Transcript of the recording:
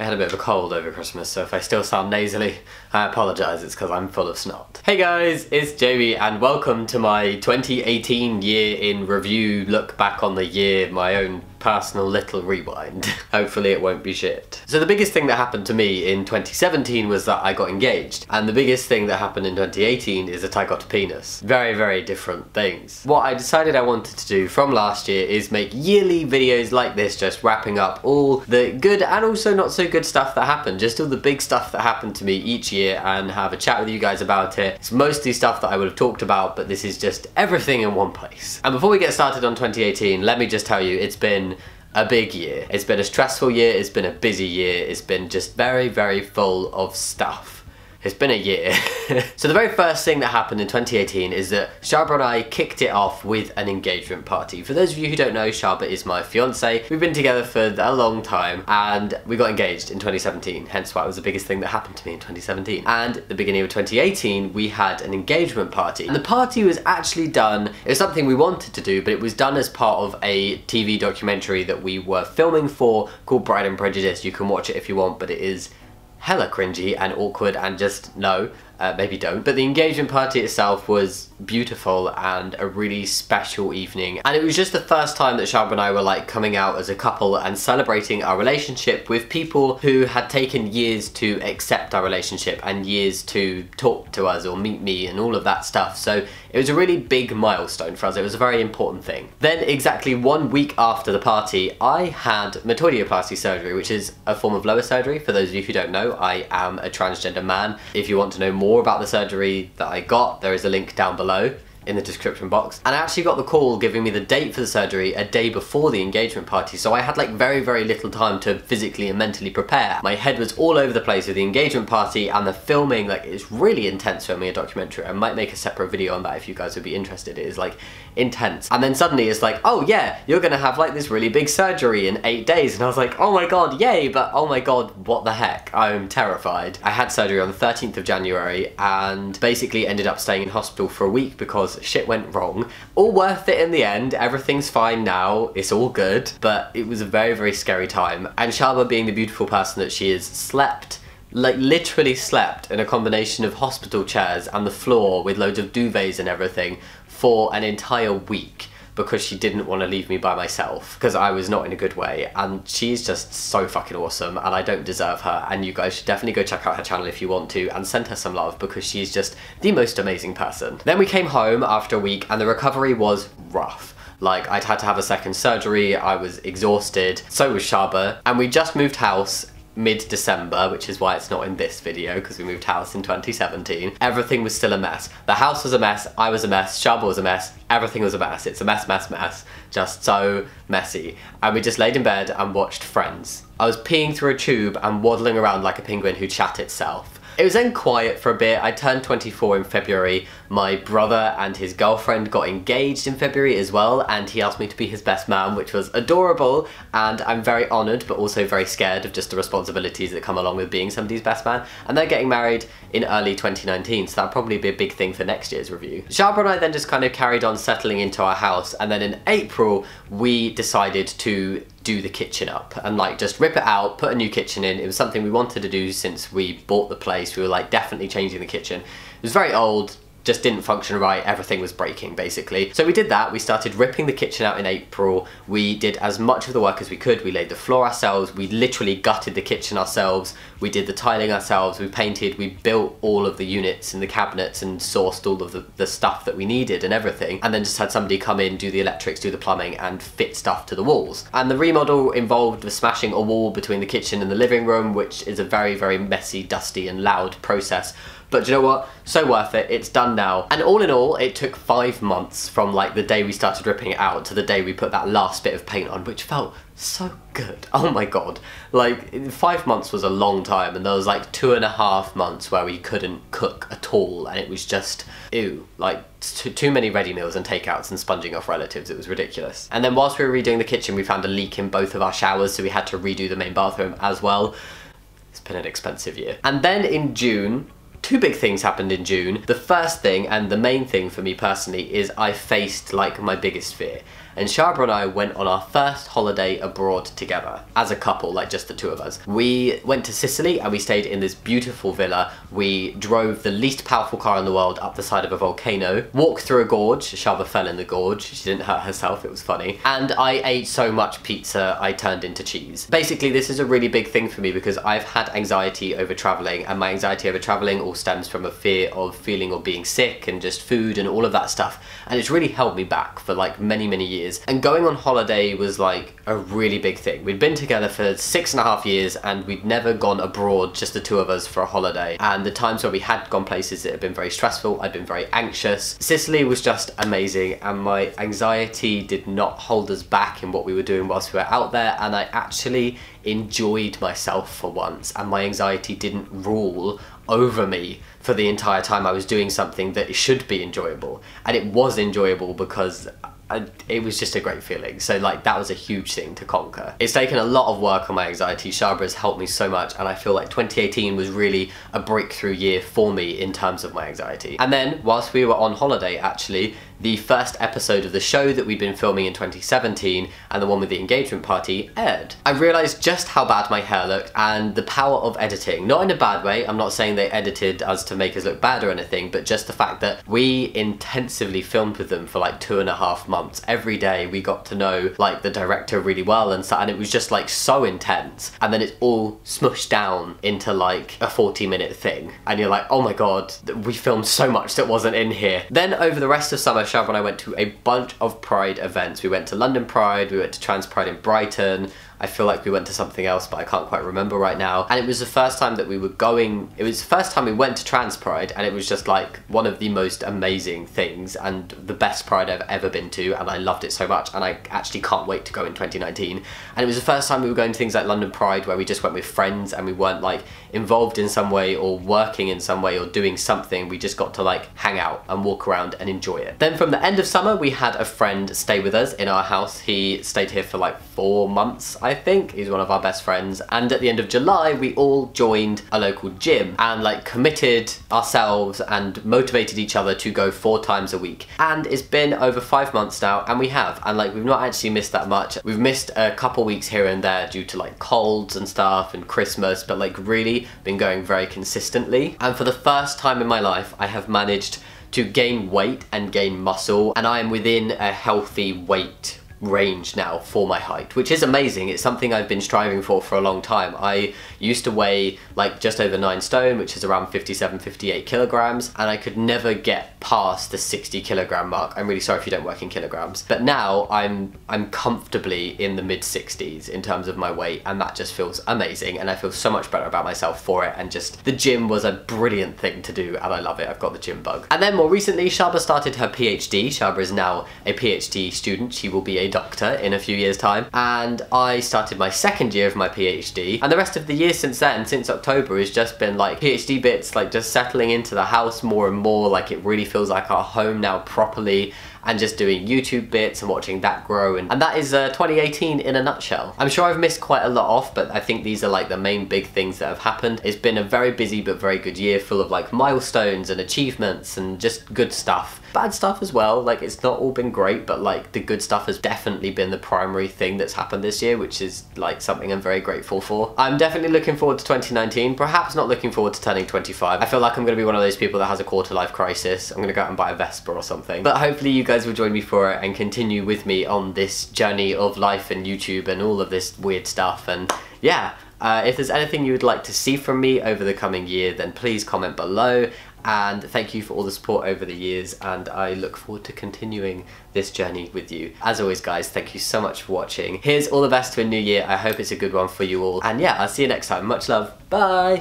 I had a bit of a cold over Christmas, so if I still sound nasally, I apologise, it's because I'm full of snot. Hey guys, it's Jamie and welcome to my 2018 year in review, look back on the year, my own personal little rewind. Hopefully it won't be shit. So the biggest thing that happened to me in 2017 was that I got engaged, and the biggest thing that happened in 2018 is that I got a penis. Very, very different things. What I decided I wanted to do from last year is make yearly videos like this, just wrapping up all the good and also not so good stuff that happened, just all the big stuff that happened to me each year, and have a chat with you guys about it. It's mostly stuff that I would have talked about, but this is just everything in one place. And before we get started on 2018, let me just tell you, it's been a big year. It's been a stressful year, it's been a busy year, it's been just very, very full of stuff. It's been a year. So the very first thing that happened in 2018 is that Sharba and I kicked it off with an engagement party. For those of you who don't know, Sharba is my fiancée. We've been together for a long time and we got engaged in 2017, hence why it was the biggest thing that happened to me in 2017. And at the beginning of 2018, we had an engagement party. And the party was actually done, it was something we wanted to do, but it was done as part of a TV documentary that we were filming for called Bride and Prejudice. You can watch it if you want, but it is hella cringy and awkward and just no. Maybe don't. But the engagement party itself was beautiful and a really special evening, and it was just the first time that Sharba and I were like coming out as a couple and celebrating our relationship with people who had taken years to accept our relationship and years to talk to us or meet me and all of that stuff. So it was a really big milestone for us. It was a very important thing. Then exactly 1 week after the party, I had metoidioplasty surgery, which is a form of lower surgery. For those of you who don't know, I am a transgender man. If you want to know more about the surgery that I got, there is a link down below in the description box. And I actually got the call giving me the date for the surgery a day before the engagement party, so I had like very, very little time to physically and mentally prepare. My head was all over the place with the engagement party and the filming. Like, it's really intense filming a documentary. I might make a separate video on that if you guys would be interested. It is like intense. And then suddenly it's like, oh yeah, you're gonna have like this really big surgery in 8 days. And I was like, oh my god, yay, but oh my god, what the heck? I'm terrified. I had surgery on the 13th of January and basically ended up staying in hospital for a week because shit went wrong. All worth it in the end, everything's fine now, it's all good, but it was a very, very scary time. And Sharba, being the beautiful person that she is, slept, like literally slept in a combination of hospital chairs and the floor with loads of duvets and everything for an entire week, because she didn't want to leave me by myself because I was not in a good way. And she's just so fucking awesome and I don't deserve her, and you guys should definitely go check out her channel if you want to and send her some love because she's just the most amazing person. Then we came home after a week and the recovery was rough. Like, I'd had to have a second surgery, I was exhausted, so was Sharba, and we just moved house mid-December, which is why it's not in this video, because we moved house in 2017. Everything was still a mess. The house was a mess, I was a mess, Sharba was a mess, everything was a mess. It's a mess, mess, mess. Just so messy. And we just laid in bed and watched Friends. I was peeing through a tube and waddling around like a penguin who shat itself. It was then quiet for a bit. I turned 24 in February. My brother and his girlfriend got engaged in February as well, and he asked me to be his best man, which was adorable, and I'm very honoured but also very scared of just the responsibilities that come along with being somebody's best man. And they're getting married in early 2019, so that'll probably be a big thing for next year's review. Sharba and I then just kind of carried on settling into our house, and then in April we decided to do the kitchen up and like just rip it out, put a new kitchen in. It was something we wanted to do since we bought the place. We were like definitely changing the kitchen. It was very old, just didn't function right, everything was breaking basically. So we did that, we started ripping the kitchen out in April, we did as much of the work as we could, we laid the floor ourselves, we literally gutted the kitchen ourselves, we did the tiling ourselves, we painted, we built all of the units and the cabinets and sourced all of the stuff that we needed and everything, and then just had somebody come in, do the electrics, do the plumbing and fit stuff to the walls. And the remodel involved the smashing a wall between the kitchen and the living room, which is a very, very messy, dusty and loud process. But do you know what? So worth it, it's done now. And all in all, it took 5 months from like the day we started ripping it out to the day we put that last bit of paint on, which felt so good. Oh my god. Like, 5 months was a long time, and there was like 2.5 months where we couldn't cook at all, and it was just, ew, like too many ready meals and takeouts and sponging off relatives. It was ridiculous. And then whilst we were redoing the kitchen, we found a leak in both of our showers, so we had to redo the main bathroom as well. It's been an expensive year. And then in June, Two big things happened in June. The first thing, and the main thing for me personally, is I faced like my biggest fear. And Sharba and I went on our first holiday abroad together, as a couple, like just the two of us. We went to Sicily and we stayed in this beautiful villa. We drove the least powerful car in the world up the side of a volcano, walked through a gorge. Sharba fell in the gorge, she didn't hurt herself, it was funny. And I ate so much pizza I turned into cheese. Basically, this is a really big thing for me because I've had anxiety over travelling, and my anxiety over travelling all stems from a fear of feeling or being sick and just food and all of that stuff. And it's really held me back for like many, many years. And going on holiday was like a really big thing. We'd been together for 6.5 years and we'd never gone abroad, just the two of us, for a holiday. And the times where we had gone places, it had been very stressful, I'd been very anxious. Sicily was just amazing and my anxiety did not hold us back in what we were doing whilst we were out there, and I actually enjoyed myself for once, and my anxiety didn't rule over me for the entire time I was doing something that should be enjoyable. And it was enjoyable because it was just a great feeling. So like, that was a huge thing to conquer. It's taken a lot of work on my anxiety. Sharba has helped me so much, and I feel like 2018 was really a breakthrough year for me in terms of my anxiety. And then whilst we were on holiday, actually, the first episode of the show that we'd been filming in 2017 and the one with the engagement party aired. I realised just how bad my hair looked and the power of editing. Not in a bad way, I'm not saying they edited us to make us look bad or anything, but just the fact that we intensively filmed with them for like 2.5 months. Every day we got to know like the director really well and stuff, and it was just like so intense. And then it's all smushed down into like a 40-minute thing. And you're like, oh my god, we filmed so much that wasn't in here. Then over the rest of summer, Sharba and I went to a bunch of Pride events. We went to London Pride, we went to Trans Pride in Brighton, I feel like we went to something else but I can't quite remember right now. And it was the first time that we were going, it was the first time we went to Trans Pride, and it was just like one of the most amazing things and the best Pride I've ever been to, and I loved it so much, and I actually can't wait to go in 2019. And it was the first time we were going to things like London Pride where we just went with friends and we weren't like involved in some way or working in some way or doing something, we just got to like hang out and walk around and enjoy it. Then from the end of summer we had a friend stay with us in our house. He stayed here for like 4 months, I think. He's one of our best friends. And at the end of July, we all joined a local gym and like committed ourselves and motivated each other to go 4 times a week. And it's been over 5 months now, and we have. And like, we've not actually missed that much. We've missed a couple weeks here and there due to like colds and stuff and Christmas, but like really been going very consistently. And for the first time in my life, I have managed to gain weight and gain muscle. And I am within a healthy weight range now for my height, which is amazing. It's something I've been striving for a long time. I used to weigh like just over 9 stone, which is around 57, 58 kilograms, and I could never get past the 60 kilogram mark. I'm really sorry if you don't work in kilograms, but now I'm comfortably in the mid 60s in terms of my weight, and that just feels amazing, and I feel so much better about myself for it. And just the gym was a brilliant thing to do, and I love it. I've got the gym bug. And then more recently, Sharba started her PhD. Sharba is now a PhD student. She will be a doctor in a few years' time, and I started my 2nd year of my PhD, and the rest of the year since then, since October, has just been like PhD bits, like just settling into the house more and more, like it really feels like our home now properly, and just doing YouTube bits and watching that grow, and that is 2018 in a nutshell. I'm sure I've missed quite a lot off, but I think these are like the main big things that have happened. It's been a very busy but very good year, full of like milestones and achievements and just good stuff. Bad stuff as well, like it's not all been great, but like the good stuff has definitely been the primary thing that's happened this year, which is like something I'm very grateful for. I'm definitely looking forward to 2019, perhaps not looking forward to turning 25. I feel like I'm gonna be one of those people that has a quarter-life crisis. I'm gonna go out and buy a Vespa or something. But hopefully you guys will join me for it and continue with me on this journey of life and YouTube and all of this weird stuff. And yeah, if there's anything you would like to see from me over the coming year, then please comment below. And thank you for all the support over the years, and I look forward to continuing this journey with you. As always guys, thank you so much for watching. Here's all the best to a new year. I hope it's a good one for you all, and yeah, I'll see you next time. Much love, bye!